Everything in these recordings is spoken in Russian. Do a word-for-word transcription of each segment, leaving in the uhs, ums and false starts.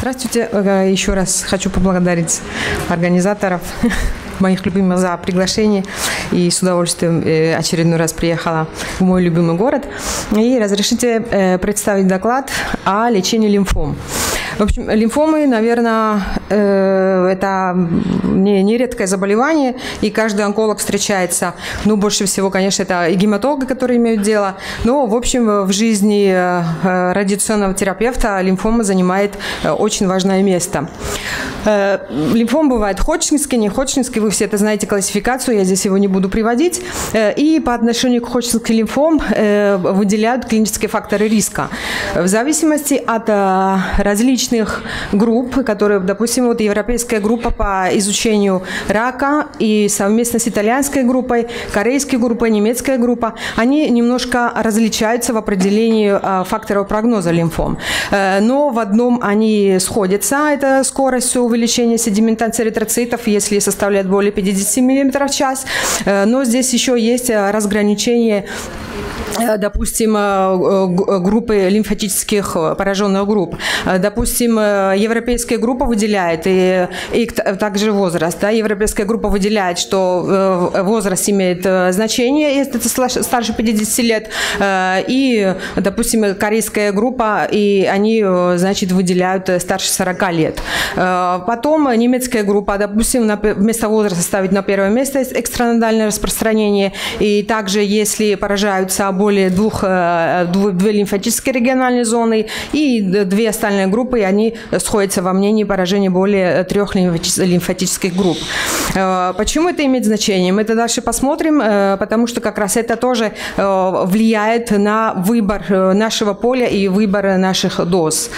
Здравствуйте. Еще раз хочу поблагодарить организаторов, моих любимых, за приглашение. И с удовольствием очередной раз приехала в мой любимый город. И разрешите представить доклад о лечении лимфом. В общем, лимфомы, наверное, это нередкое заболевание, и каждый онколог встречается. Ну, больше всего, конечно, это и гематологи, которые имеют дело. Но, в общем, в жизни радиационного терапевта лимфома занимает очень важное место. Лимфом бывает ходжкинский, не ходжкинский. Вы все это знаете, классификацию, я здесь его не буду приводить. И по отношению к ходжкинскому лимфом выделяют клинические факторы риска. В зависимости от различных групп, которые, допустим, вот европейская группа по изучению рака и совместно с итальянской группой, корейской группой, немецкая группа, они немножко различаются в определении факторов прогноза лимфом. Но в одном они сходятся, это скорость увеличения седиментации эритроцитов, если составляет более пятидесяти миллиметров в час, но здесь еще есть разграничение, допустим, группы лимфатических пораженных групп. Допустим, европейская группа выделяет, и, и также возраст. Да, европейская группа выделяет, что возраст имеет значение, если это старше пятидесяти лет. И, допустим, корейская группа, и они, значит, выделяют старше сорока лет. Потом немецкая группа, допустим, вместо возраста ставить на первое место экстранодальное распространение. И также, если поражаются более двух, две лимфатические региональные зоны и две остальные группы, и они сходятся во мнении поражения более трех лимфатических групп. Почему это имеет значение? Мы это дальше посмотрим, потому что как раз это тоже влияет на выбор нашего поля и выбор наших доз.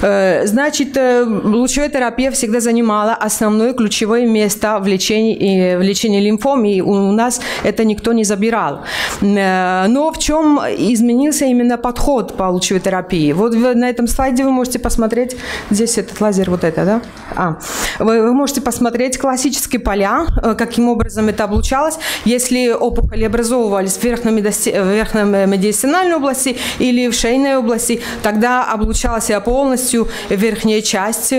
Значит, лучевая терапия всегда занимала основное ключевое место в лечении, в лечении лимфом, и у нас это никто не забирал. Но в чем изменился именно подход по лучевой терапии? Вот на этом слайде вы можете посмотреть, здесь этот лазер, вот это, да? А. Вы, вы можете посмотреть классические поля, каким образом это облучалось, если опухоли образовывались в верхнемедиастинальной области или в шейной области, тогда облучалась полностью верхняя часть,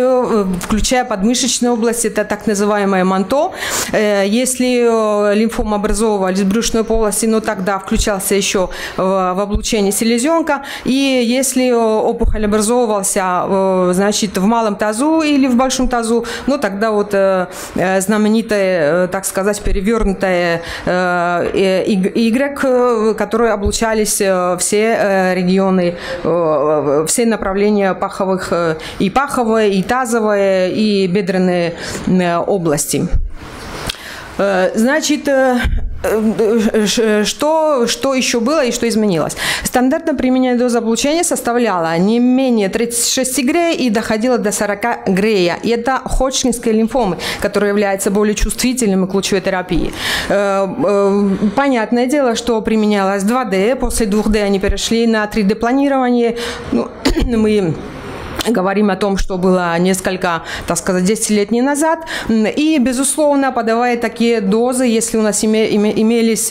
включая подмышечную область, это так называемое манто. Если лимфомы образовывались в брюшной полости, но тогда включался еще в облучение селезенка, и если опухоль образовывался, значит, в малом тазу или в большом тазу, но тогда вот знаменитая, так сказать, перевернутая Y, которые облучались все регионы, все направления паховых, и паховая, и тазовая, и бедренные области. Значит, Что, что еще было и что изменилось? Стандартно применяемая доза облучения составляла не менее тридцати шести грея и доходила до сорока грея. И это ходжкинские лимфомы, которые являются более чувствительными к лучевой терапии. Понятное дело, что применялось два дэ, после два дэ они перешли на три дэ планирование. Ну, мы говорим о том, что было несколько, так сказать, десять лет назад. И, безусловно, подавая такие дозы, если у нас име, име, имелись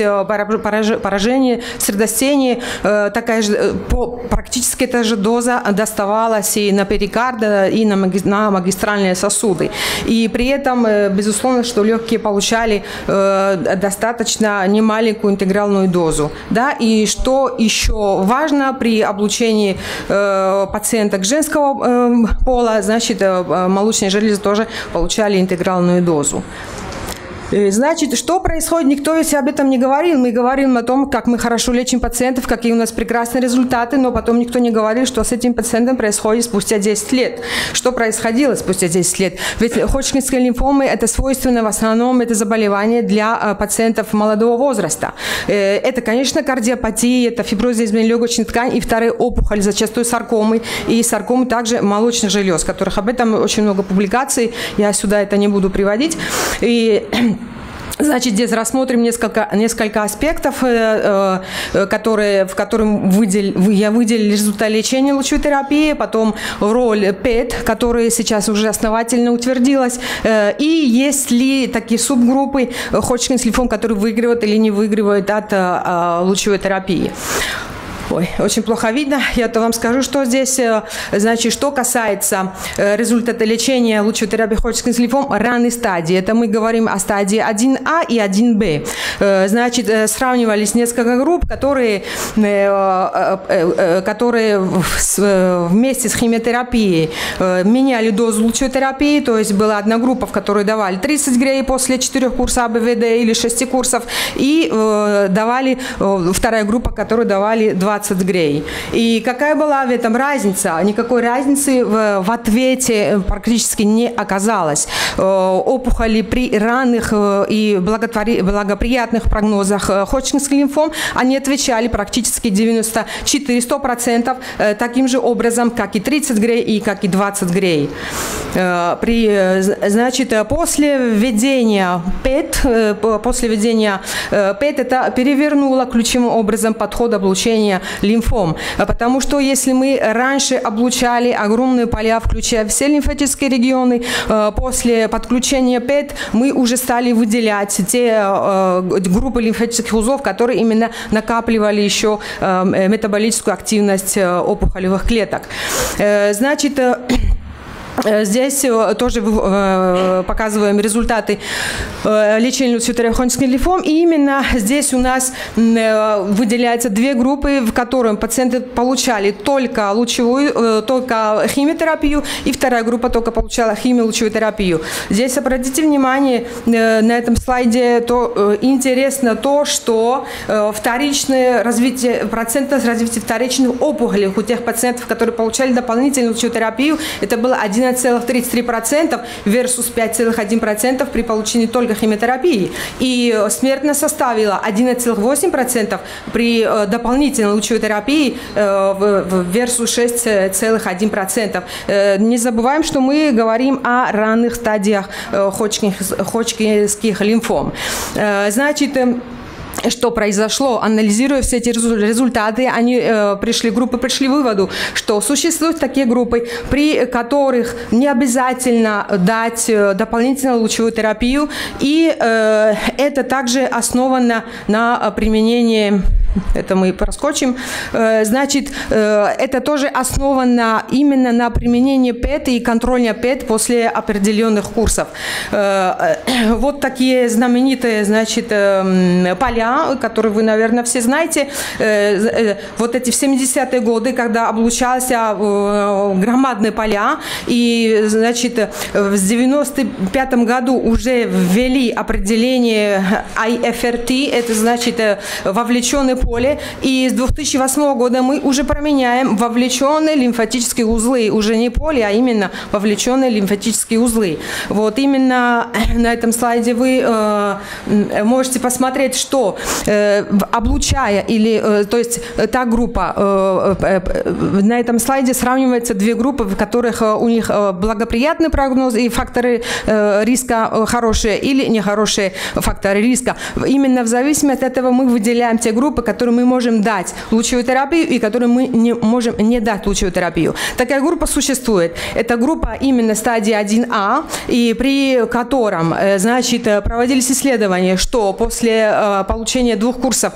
поражения, средостения, такая же, по, практически эта же доза доставалась и на перикарда, и на, маги, на магистральные сосуды. И при этом, безусловно, что легкие получали достаточно немаленькую интегральную дозу. Да? И что еще важно при облучении пациенток женского пола, значит, молочные железы тоже получали интегральную дозу. Значит, что происходит? Никто ведь об этом не говорил. Мы говорим о том, как мы хорошо лечим пациентов, какие у нас прекрасные результаты, но потом никто не говорил, что с этим пациентом происходит спустя десять лет. Что происходило спустя десять лет? Ведь ходжкинские лимфомы – это свойственно в основном, это заболевание для пациентов молодого возраста. Это, конечно, кардиопатия, это фиброза изменения легочной ткани и вторые опухоли, зачастую саркомы, и саркомы также молочных желез, которых об этом очень много публикаций, я сюда это не буду приводить. И... Значит, здесь рассмотрим несколько, несколько аспектов, э, э, которые, в котором выдел, я выделил результаты лечения лучевой терапии, потом роль ПЭТ, которая сейчас уже основательно утвердилась, э, и есть ли такие субгруппы ходжкинский лимфом, которые выигрывают или не выигрывают от э, лучевой терапии. Ой, очень плохо видно. Я-то вам скажу, что здесь, значит, что касается результата лечения лучетерапевтическим средством ранней стадии. Это мы говорим о стадии один А и один Б. Значит, сравнивались несколько групп, которые, которые вместе с химиотерапией меняли дозу лучетерапии. То есть была одна группа, в которой давали тридцать грей после четырёх курсов А Б В Д или шести курсов, и давали вторая группа, которой давали двадцать грей. И какая была в этом разница? Никакой разницы в, в ответе практически не оказалось. Опухоли при ранних и благоприятных прогнозах Ходжкинских лимфом, они отвечали практически девяносто четыре процента таким же образом, как и тридцать грей и как и двадцать грей. При, значит, после введения ПЭТ, после введения ПЭТ это перевернуло ключевым образом подход облучения лимфом. Потому что если мы раньше облучали огромные поля, включая все лимфатические регионы, после подключения ПЭТ мы уже стали выделять те группы лимфатических узлов, которые именно накапливали еще метаболическую активность опухолевых клеток. Значит, здесь тоже показываем результаты лечения лучетерапевтическим лимфом. И именно здесь у нас выделяются две группы, в которых пациенты получали только лучевую, только химиотерапию, и вторая группа только получала химиолучевую терапию. Здесь обратите внимание на этом слайде, то интересно то, что вторичное развитие, процентное развитие вторичных опухолей у тех пациентов, которые получали дополнительную лучевую терапию, это было одиннадцать целых тридцать три сотых процента versus пять целых одна сотая процента при получении только химиотерапии. И смертность составила одиннадцать целых восемь сотых процента при дополнительной лучевой терапии versus шесть целых одна сотая процента. Не забываем, что мы говорим о ранних стадиях ходжкинских лимфом. Значит, что произошло, анализируя все эти результаты, они э, пришли, группы пришли к выводу, что существуют такие группы, при которых не обязательно дать дополнительную лучевую терапию, и э, это также основано на применении. Это мы проскочим. Значит, это тоже основано именно на применении ПЭТ и контрольной ПЭТ после определенных курсов. Вот такие знаменитые, значит, поля, которые вы, наверное, все знаете. Вот эти семидесятые годы, когда облучался громадные поля, и, значит, в девяносто пятом году уже ввели определение I F R T, это значит вовлеченные поле, и с две тысячи восьмого года мы уже променяем вовлеченные лимфатические узлы, уже не поле, а именно вовлеченные лимфатические узлы. Вот именно на этом слайде вы э, можете посмотреть, что э, облучая или, э, то есть та группа, э, э, на этом слайде сравниваются две группы, в которых у них благоприятный прогноз и факторы э, риска хорошие или нехорошие факторы риска. Именно в зависимости от этого мы выделяем те группы, которым мы можем дать лучевую терапию и которым мы не можем не дать лучевую терапию. Такая группа существует. Это группа именно стадии один А, и при котором, значит, проводились исследования, что после получения двух курсов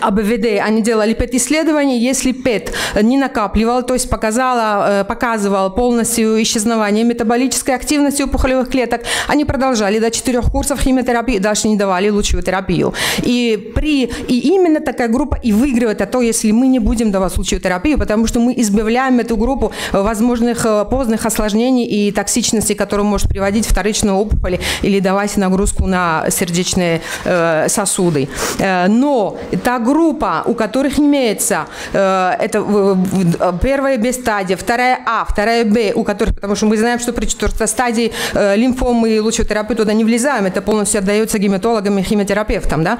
А Б В Д, они делали ПЭТ-исследования, если ПЭТ не накапливал, то есть показала, показывал полностью исчезновение метаболической активности опухолевых клеток, они продолжали до четырех курсов химиотерапии, даже не давали лучевую терапию. И, при, и именно такая группа и выигрывает, а то, если мы не будем давать лучевую терапию, потому что мы избавляем эту группу возможных поздних осложнений и токсичности, которые может приводить вторичные опухоли или давать нагрузку на сердечные э, сосуды. Но та группа, у которых имеется э, это первая Б стадия, вторая А, вторая Б, у которых, потому что мы знаем, что при четвертой стадии э, лимфомы и лучетерапию туда не влезаем, это полностью отдается гематологам и химиотерапевтам, да?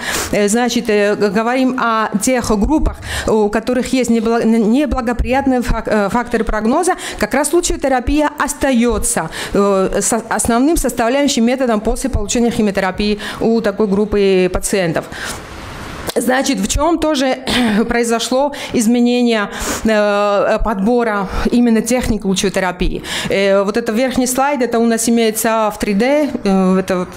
Значит, э, говорим о тех группах, у которых есть неблагоприятные факторы прогноза, как раз лучетерапия остается э, со основным составляющим методом после получения химиотерапии у такой группы пациентов. Значит, в чем тоже произошло изменение э, подбора именно техник лучевой терапии. Э, вот это верхний слайд, это у нас имеется в три дэ, э, это,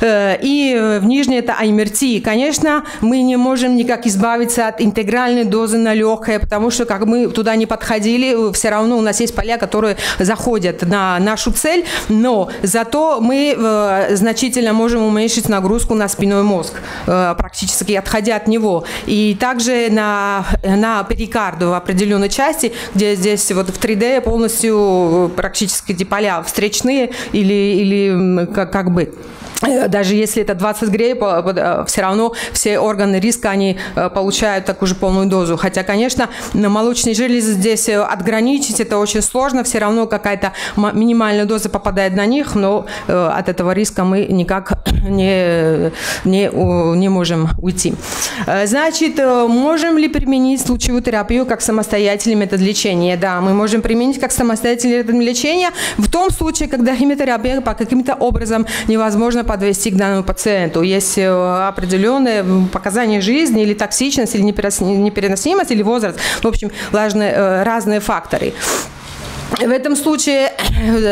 э, и в нижней это ай эм эр ти. Конечно, мы не можем никак избавиться от интегральной дозы на легкое, потому что как мы туда не подходили, все равно у нас есть поля, которые заходят на нашу цель, но зато мы э, значительно можем уменьшить нагрузку на спинной мозг, э, практически отходя от него. И также на, на перикарду в определенной части, где здесь вот в три дэ полностью практически эти поля встречные или, или как, как бы. Даже если это двадцать грей, все равно все органы риска, они получают такую же полную дозу. Хотя, конечно, молочные железы здесь отграничить, это очень сложно. Все равно какая-то минимальная доза попадает на них, но от этого риска мы никак не, не, не можем уйти. Значит, можем ли применить лучевую терапию как самостоятельный метод лечения? Да, мы можем применить как самостоятельный метод лечения в том случае, когда химиотерапия по каким-то образом невозможно подвести к данному пациенту. Есть определенные показания жизни, или токсичность, или непереносимость, или возраст. В общем, важны разные факторы. В этом случае,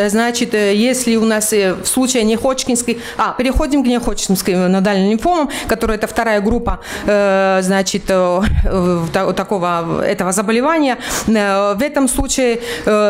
значит, если у нас в случае неходжкинской, а, переходим к неходжкинской нодальным лимфомам, которая это вторая группа, значит, такого, этого заболевания, в этом случае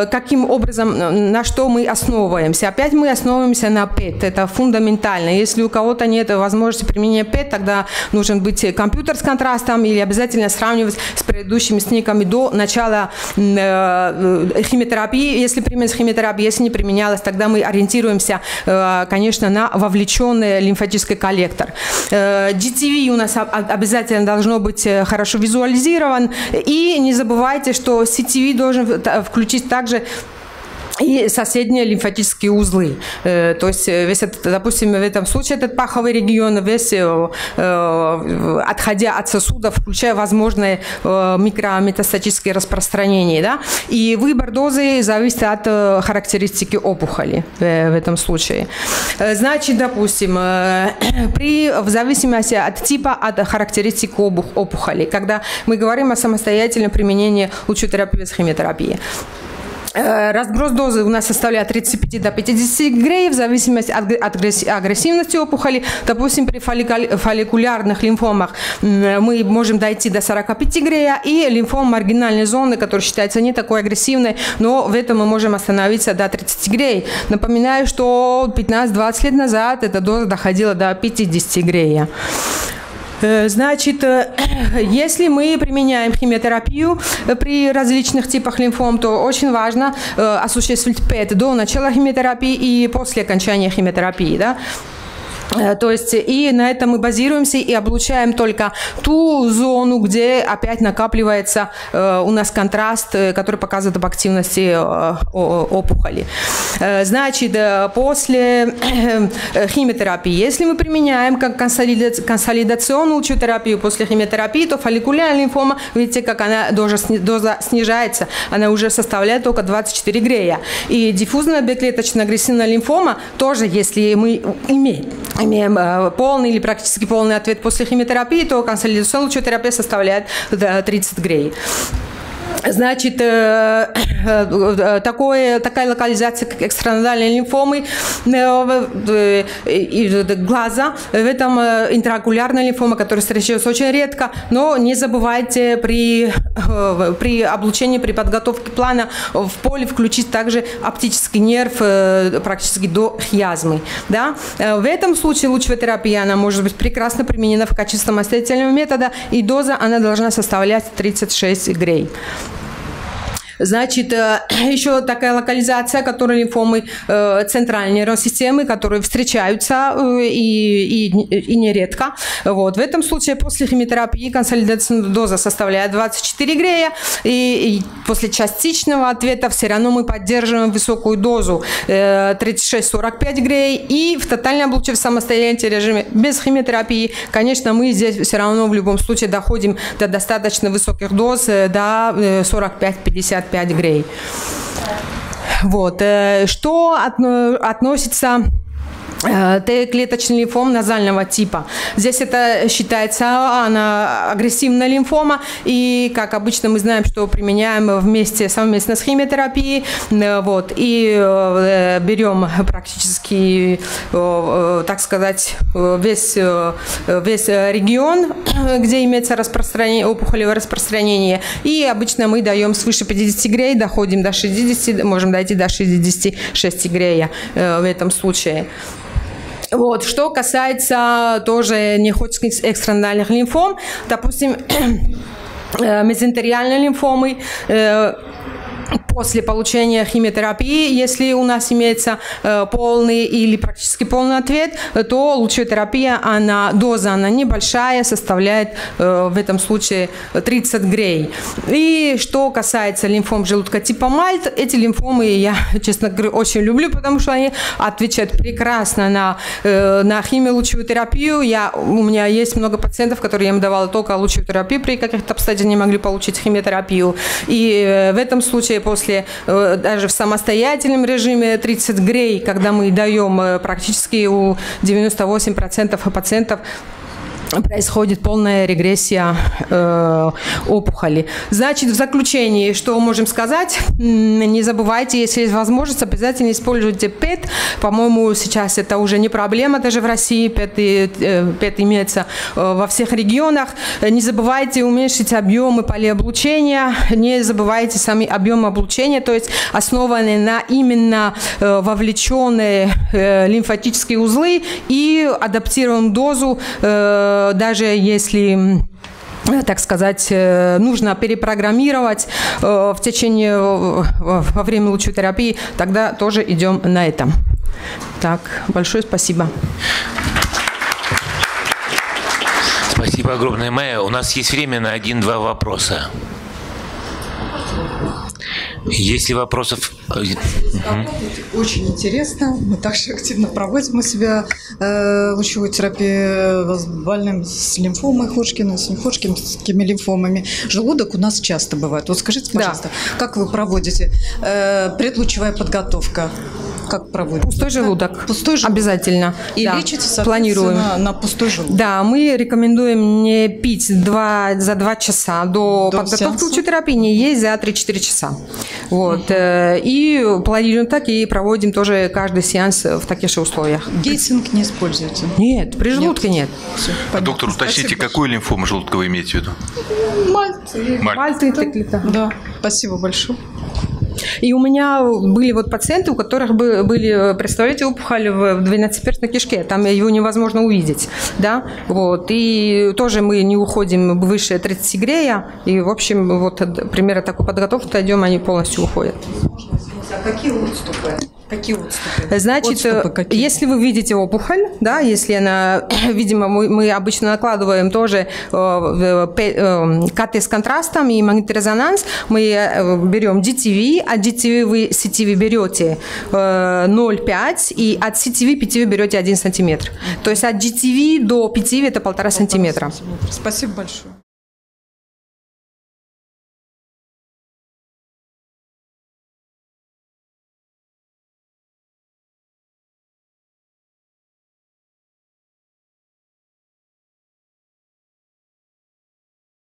каким образом, на что мы основываемся? Опять мы основываемся на ПЭТ, это фундаментально. Если у кого-то нет возможности применения ПЭТ, тогда нужен быть компьютер с контрастом или обязательно сравнивать с предыдущими сниками до начала химиотерапии. Если применялась химиотерапия, если не применялась, тогда мы ориентируемся, конечно, на вовлеченный лимфатический коллектор. джи ти ви у нас обязательно должно быть хорошо визуализирован. И не забывайте, что си ти ви должен включить также и соседние лимфатические узлы. То есть, весь этот, допустим, в этом случае этот паховый регион, весь, отходя от сосудов, включая возможные микрометастатические распространения. Да? И выбор дозы зависит от характеристики опухоли в этом случае. Значит, допустим, при, в зависимости от типа, от характеристики опухоли, когда мы говорим о самостоятельном применении лучевой терапии с химиотерапией. Разброс дозы у нас составляет от тридцати пяти до пятидесяти грей в зависимости от агрессивности опухоли. Допустим, при фолликулярных лимфомах мы можем дойти до сорока пяти грея, и лимфом маргинальной зоны, который считается не такой агрессивной, но в этом мы можем остановиться до тридцати грей. Напоминаю, что пятнадцать-двадцать лет назад эта доза доходила до пятидесяти грея. Значит, если мы применяем химиотерапию при различных типах лимфом, то очень важно осуществить ПЭТ до начала химиотерапии и после окончания химиотерапии. Да? То есть и на этом мы базируемся и облучаем только ту зону, где опять накапливается э, у нас контраст, э, который показывает об активности э, опухоли. Э, значит, э, после э, химиотерапии, если мы применяем как консолида... консолидационную лучевую терапию после химиотерапии, то фолликулярная лимфома, видите, как она доза, сни... доза снижается, она уже составляет только двадцать четыре грея. И диффузная бесклеточно-агрессивная лимфома тоже, если мы имеем имеем полный или практически полный ответ после химиотерапии, то консолидационная лучевая терапия составляет тридцать грей. Значит, такое, такая локализация, как экстранодальной лимфомы глаза, в этом интраокулярная лимфома, которая встречается очень редко, но не забывайте при, при облучении, при подготовке плана в поле включить также оптический нерв практически до хиазмы. Да? В этом случае лучевая терапия, она может быть прекрасно применена в качестве самостоятельного метода, и доза она должна составлять тридцать шесть грей. Значит, еще такая локализация, которая лимфомы центральной нервной системы, которые встречаются и, и, и нередко. Вот. В этом случае после химиотерапии консолидационная доза составляет двадцать четыре грея, и, и после частичного ответа все равно мы поддерживаем высокую дозу тридцать шесть — сорок пять грей, и в тотальной облуче в самостоятельном режиме без химиотерапии, конечно, мы здесь все равно в любом случае доходим до достаточно высоких доз, до сорок пять — пятьдесят грей. Вот. Что относится Т-клеточный лимфом назального типа. Здесь это считается она агрессивная лимфома, и, как обычно, мы знаем, что применяем вместе совместно с химиотерапией, вот, и берем практически, так сказать, весь, весь регион, где имеется распространение, опухолевое распространение, и обычно мы даем свыше пятидесяти грей, доходим до шестидесяти, можем дойти до шестидесяти шести грея в этом случае. Вот. Что касается тоже нехотчинских экстранальных лимфом, допустим, мезентериальной лимфомы, э после получения химиотерапии, если у нас имеется э, полный или практически полный ответ, то лучетерапия, она, доза она небольшая, составляет э, в этом случае тридцать грей. И что касается лимфом желудка типа МАЛЬТ, эти лимфомы я, честно говоря, очень люблю, потому что они отвечают прекрасно на, э, на химиолучевую терапию. Я, у меня есть много пациентов, которые я им давала только лучевую терапию, при каких-то обстоятельствах не могли получить химиотерапию. И э, в этом случае после даже в самостоятельном режиме тридцать грей, когда мы даем практически у девяноста восьми процентов пациентов, происходит полная регрессия э, опухоли. Значит, в заключении, что можем сказать, не забывайте, если есть возможность, обязательно используйте ПЭТ. По-моему, сейчас это уже не проблема даже в России, ПЭТ, э, ПЭТ имеется э, во всех регионах. Не забывайте уменьшить объемы полиоблучения, не забывайте сами объемы облучения, то есть основанные на именно э, вовлеченные э, лимфатические узлы, и адаптируем дозу э, даже если, так сказать, нужно перепрограммировать в течение, во время лучевой терапии, тогда тоже идем на это. Так, большое спасибо. Спасибо огромное, Майя. У нас есть время на один-два вопроса. Если вопросов... Очень интересно. Мы также активно проводим у себя э, лучевую терапию с больным с лимфомой Ходжкина, с неходжкинскими лимфомами. Желудок у нас часто бывает. Вот скажите, пожалуйста, да, как вы проводите э, предлучевая подготовка? Как проводится? Пустой желудок. Пустой желудок. Обязательно. И да, лечите, планируем. На, на пустой желудок. Да, мы рекомендуем не пить два, за два часа до, до подготовки к лучевой терапии, не есть за три-четыре часа. Вот. Uh-huh. И планируем так, и проводим тоже каждый сеанс в таких же условиях. Гейтинг не используется? Нет, при желудке нет. нет. А доктор, уточните, какую лимфому желудка вы имеете в виду? Мальты. Мальты. Мальты. Да. Спасибо большое. И у меня были вот пациенты, у которых были, представляете, опухоль в двенадцатиперстной кишке, там его невозможно увидеть, да, вот, и тоже мы не уходим выше тридцати грея, и, в общем, вот, примерно такой подготовки идем, они полностью уходят. А какие отступы? Какие отступы? Значит, отступы какие? Если вы видите опухоль, да, если она, видимо, мы, мы обычно накладываем тоже э, э, КТ с контрастом и магнитный резонанс, мы берем джи ти ви, от джи ти ви вы си ти ви берете э, ноль целых пять десятых и от си ти ви пи ти ви берете один сантиметр. То есть от джи ти ви до пи ти ви это полтора сантиметра. Спасибо большое.